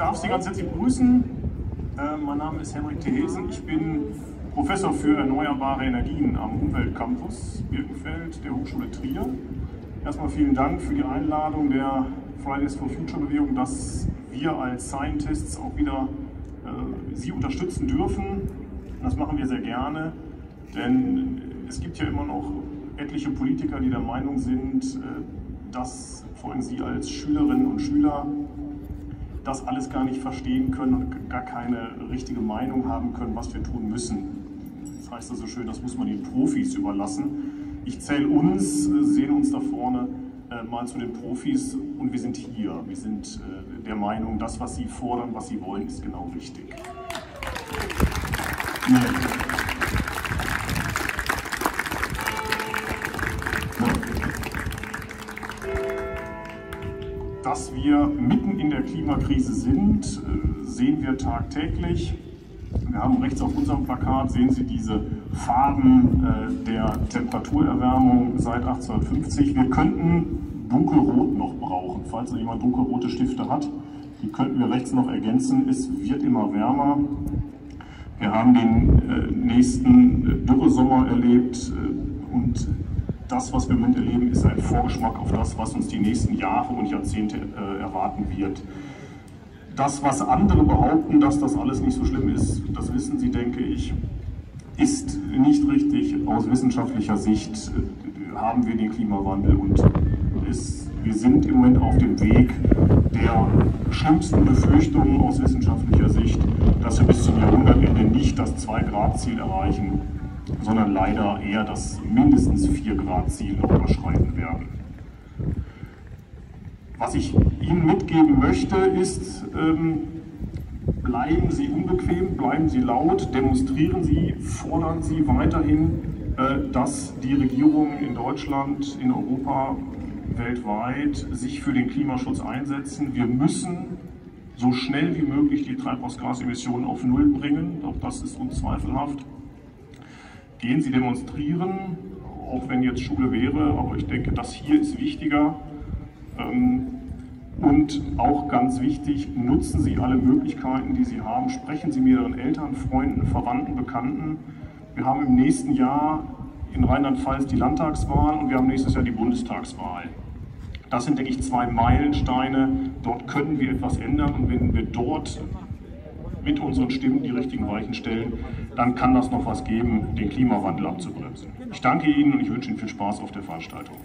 darf Sie ganz herzlich begrüßen. Mein Name ist Henrik te Heesen. Ich bin Professor für erneuerbare Energien am Umweltcampus Birkenfeld der Hochschule Trier. Erstmal vielen Dank für die Einladung der Fridays for Future Bewegung, dass wir als Scientists auch wieder Sie unterstützen dürfen. Und das machen wir sehr gerne, denn es gibt ja immer noch etliche Politiker, die der Meinung sind, dass vor allem Sie als Schülerinnen und Schüler das alles gar nicht verstehen können und gar keine richtige Meinung haben können, was wir tun müssen. Das heißt ja so schön, das muss man den Profis überlassen. Ich zähle uns, sehen uns da vorne mal zu den Profis und wir sind hier. Wir sind der Meinung, das, was Sie fordern, was Sie wollen, ist genau richtig. Ja. Dass wir mitten in der Klimakrise sind, sehen wir tagtäglich. Wir haben rechts auf unserem Plakat, sehen Sie diese Farben der Temperaturerwärmung seit 1850. Wir könnten dunkelrot noch brauchen, falls jemand dunkelrote Stifte hat. Die könnten wir rechts noch ergänzen. Es wird immer wärmer. Wir haben den nächsten Dürresommer erlebt und das, was wir im Moment erleben, ist ein Vorgeschmack auf das, was uns die nächsten Jahre und Jahrzehnte erwarten wird. Das, was andere behaupten, dass das alles nicht so schlimm ist, das wissen Sie, denke ich, ist nicht richtig. Aus wissenschaftlicher Sicht haben wir den Klimawandel und wir sind im Moment auf dem Weg der schlimmsten Befürchtungen aus wissenschaftlicher Sicht, dass wir bis zum Jahrhundertende nicht das 2-Grad-Ziel erreichen, sondern leider eher das mindestens 4-Grad-Ziel noch überschreiten werden. Was ich Ihnen mitgeben möchte, ist, bleiben Sie unbequem, bleiben Sie laut, demonstrieren Sie, fordern Sie weiterhin, dass die Regierungen in Deutschland, in Europa, weltweit sich für den Klimaschutz einsetzen. Wir müssen so schnell wie möglich die Treibhausgasemissionen auf Null bringen, auch das ist unzweifelhaft. Gehen Sie demonstrieren, auch wenn jetzt Schule wäre, aber ich denke, das hier ist wichtiger. Und auch ganz wichtig, nutzen Sie alle Möglichkeiten, die Sie haben. Sprechen Sie mit Ihren Eltern, Freunden, Verwandten, Bekannten. Wir haben im nächsten Jahr in Rheinland-Pfalz die Landtagswahl und wir haben nächstes Jahr die Bundestagswahl. Das sind, denke ich, 2 Meilensteine. Dort können wir etwas ändern und wenn wir dort mit unseren Stimmen die richtigen Weichen stellen, dann kann das noch was geben, den Klimawandel abzubremsen. Ich danke Ihnen und ich wünsche Ihnen viel Spaß auf der Veranstaltung.